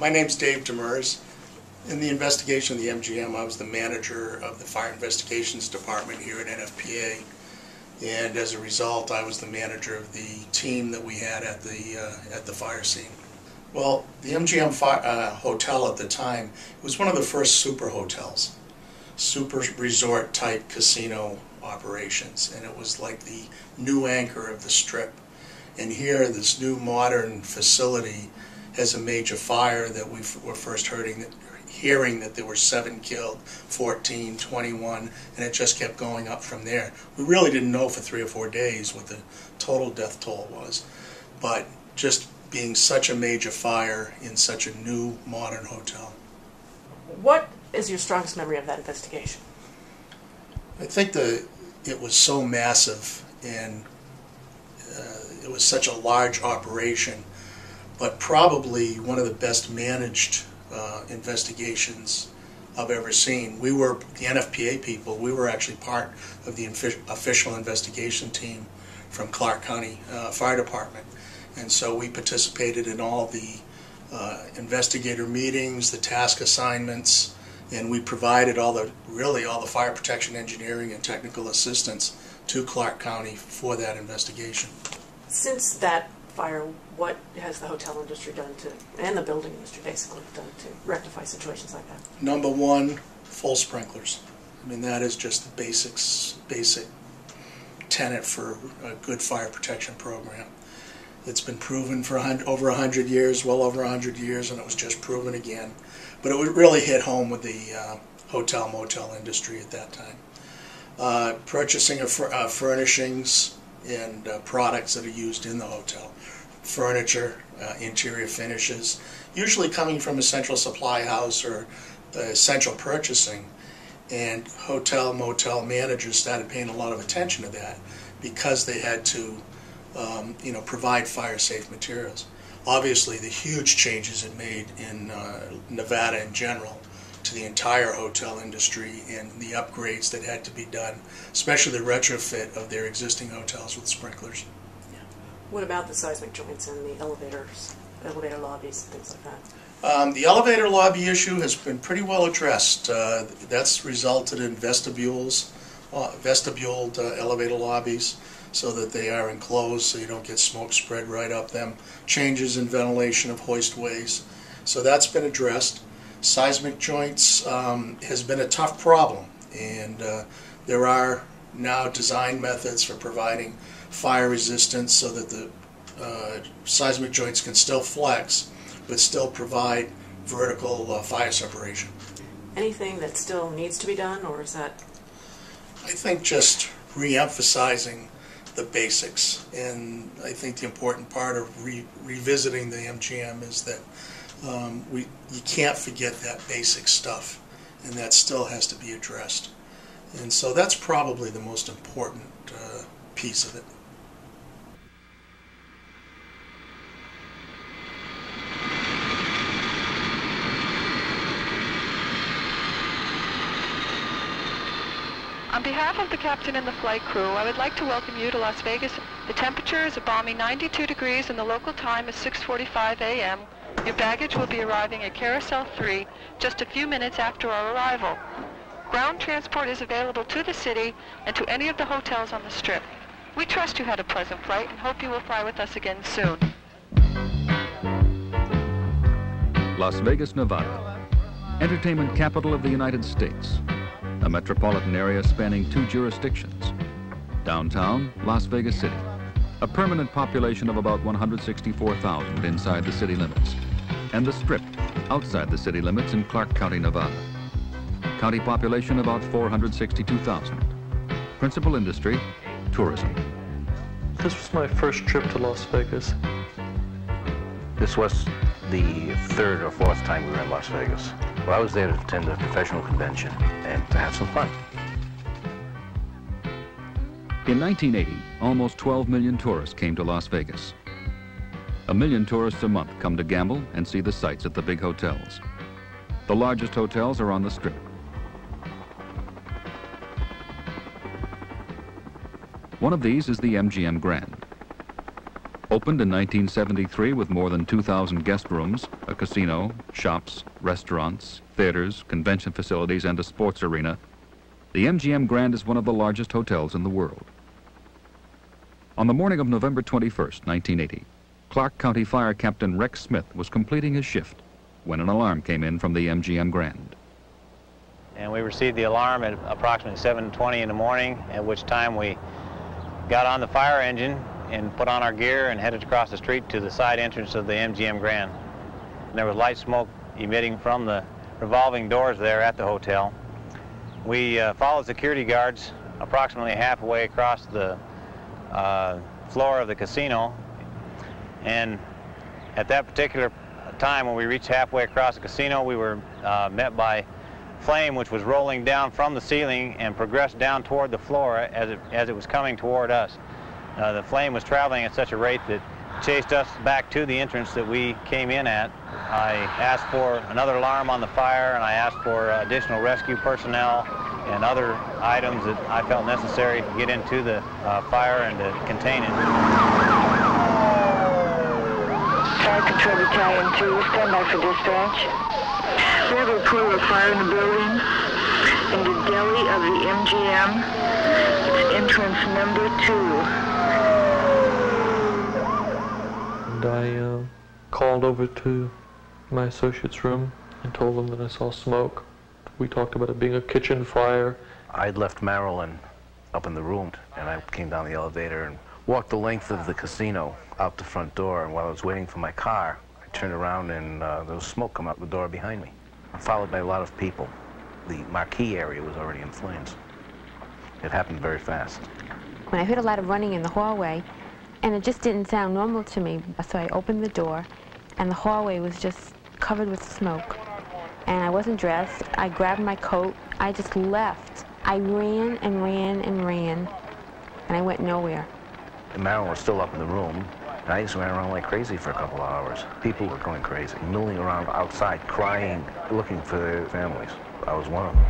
My name's Dave Demers. In the investigation of the MGM, I was the manager of the Fire Investigations Department here at NFPA, and as a result, I was the manager of the team that we had at the fire scene. Well, the MGM hotel at the time was one of the first super hotels, super resort type casino operations, and it was like the new anchor of the Strip. And here, this new modern facility has a major fire that we were first hearing that there were 7 killed, 14, 21, and it just kept going up from there. We really didn't know for 3 or 4 days what the total death toll was, but just being such a major fire in such a new modern hotel. What is your strongest memory of that investigation? I think it was so massive, and it was such a large operation, but probably one of the best managed investigations I've ever seen. We were, the NFPA people, we were actually part of the official investigation team from Clark County Fire Department. And so we participated in all the investigator meetings, the task assignments, and we provided all the fire protection engineering and technical assistance to Clark County for that investigation. Since that fire, what has the hotel industry done to, and the building industry basically done to rectify situations like that? Number 1, full sprinklers. I mean, that is just the basic tenet for a good fire protection program. It's been proven for well over 100 years, and it was just proven again. But it really hit home with the hotel motel industry at that time. Purchasing of furnishings and products that are used in the hotel. Furniture, interior finishes, usually coming from a central supply house or central purchasing. And hotel motel managers started paying a lot of attention to that because they had to provide fire-safe materials. Obviously, the huge changes it made in Nevada in general to the entire hotel industry and the upgrades that had to be done, especially the retrofit of their existing hotels with sprinklers. Yeah. What about the seismic joints and the elevator lobbies, things like that? The elevator lobby issue has been pretty well addressed. That's resulted in vestibuled elevator lobbies, so that they are enclosed so you don't get smoke spread right up them. Changes in ventilation of hoistways. So that's been addressed. Seismic joints has been a tough problem, and there are now design methods for providing fire resistance so that the seismic joints can still flex but still provide vertical fire separation. Anything that still needs to be done, or is that? I think just re-emphasizing the basics, and I think the important part of revisiting the MGM is that you can't forget that basic stuff, and that still has to be addressed. And so that's probably the most important piece of it. On behalf of the captain and the flight crew, I would like to welcome you to Las Vegas. The temperature is a balmy 92 degrees and the local time is 6:45 a.m. Your baggage will be arriving at Carousel 3 just a few minutes after our arrival. Ground transport is available to the city and to any of the hotels on the Strip. We trust you had a pleasant flight and hope you will fly with us again soon. Las Vegas, Nevada, entertainment capital of the United States. A metropolitan area spanning 2 jurisdictions. Downtown, Las Vegas City. A permanent population of about 164,000 inside the city limits. And the Strip, outside the city limits in Clark County, Nevada. County population about 462,000. Principal industry, tourism. This was my first trip to Las Vegas. This was the 3rd or 4th time we were in Las Vegas. Well, I was there to attend a professional convention and to have some fun. In 1980, almost 12 million tourists came to Las Vegas. A million tourists a month come to gamble and see the sights at the big hotels. The largest hotels are on the Strip. One of these is the MGM Grand. Opened in 1973 with more than 2,000 guest rooms, a casino, shops, restaurants, theaters, convention facilities, and a sports arena, the MGM Grand is one of the largest hotels in the world. On the morning of November 21st, 1980, Clark County Fire Captain Rex Smith was completing his shift when an alarm came in from the MGM Grand. And we received the alarm at approximately 7:20 in the morning, at which time we got on the fire engine and put on our gear and headed across the street to the side entrance of the MGM Grand. And there was light smoke emitting from the revolving doors there at the hotel. We followed security guards approximately halfway across the floor of the casino. And at that particular time, when we reached halfway across the casino, we were met by flame, which was rolling down from the ceiling and progressed down toward the floor as it was coming toward us. The flame was traveling at such a rate that it chased us back to the entrance that we came in at. I asked for another alarm on the fire, and I asked for additional rescue personnel and other items that I felt necessary to get into the fire and to contain it. Fire Control Battalion 2, stand by for dispatch. We have a report of a fire in the building in the deli of the MGM. It's entrance number 2. And I called over to my associate's room and told them that I saw smoke. We talked about it being a kitchen fire. I'd left Marilyn up in the room, and I came down the elevator and walked the length of the casino out the front door. And while I was waiting for my car, I turned around and there was smoke coming out the door behind me, followed by a lot of people. The marquee area was already in flames. It happened very fast. When I heard a lot of running in the hallway, and it just didn't sound normal to me, so I opened the door, and the hallway was just covered with smoke. And I wasn't dressed. I grabbed my coat. I just left. I ran and ran and ran, and I went nowhere. And Marilyn was still up in the room. I just ran around like crazy for a couple of hours. People were going crazy, milling around outside, crying, looking for their families. I was one of them.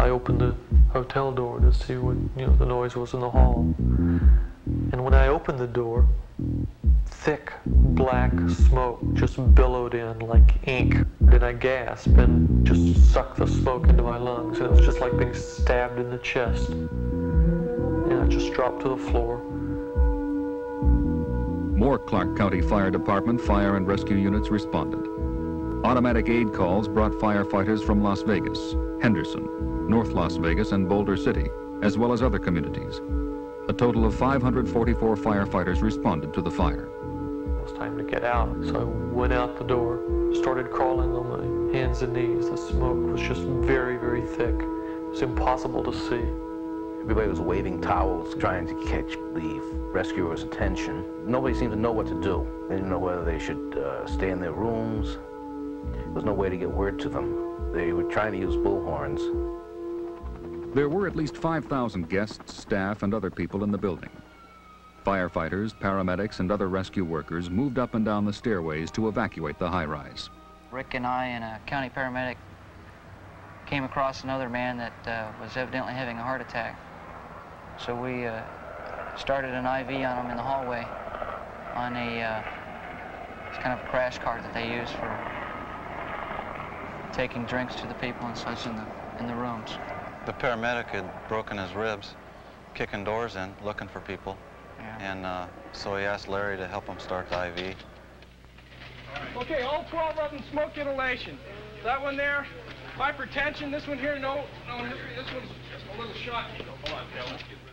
I opened the hotel door to see what, you know, the noise was in the hall. And when I opened the door, thick black smoke just billowed in like ink. Then I gasped and just sucked the smoke into my lungs, and it was just like being stabbed in the chest. And I just dropped to the floor. More Clark County Fire Department fire and rescue units responded. Automatic aid calls brought firefighters from Las Vegas, Henderson, North Las Vegas, and Boulder City, as well as other communities. A total of 544 firefighters responded to the fire. It was time to get out, so I went out the door, started crawling on my hands and knees. The smoke was just very, very thick. It was impossible to see. Everybody was waving towels, trying to catch the rescuers' attention. Nobody seemed to know what to do. They didn't know whether they should stay in their rooms. There was no way to get word to them. They were trying to use bullhorns. There were at least 5,000 guests, staff, and other people in the building. Firefighters, paramedics, and other rescue workers moved up and down the stairways to evacuate the high-rise. Rick and I and a county paramedic came across another man that was evidently having a heart attack. So we started an IV on him in the hallway on a it's kind of a crash cart that they use for taking drinks to the people and such in the rooms. The paramedic had broken his ribs, kicking doors in, looking for people. Yeah. And so he asked Larry to help him start the IV. Okay, all 12 of them smoke inhalation. That one there, hypertension. This one here, no. This one's just a little shot. Hold on, let's get rid of it.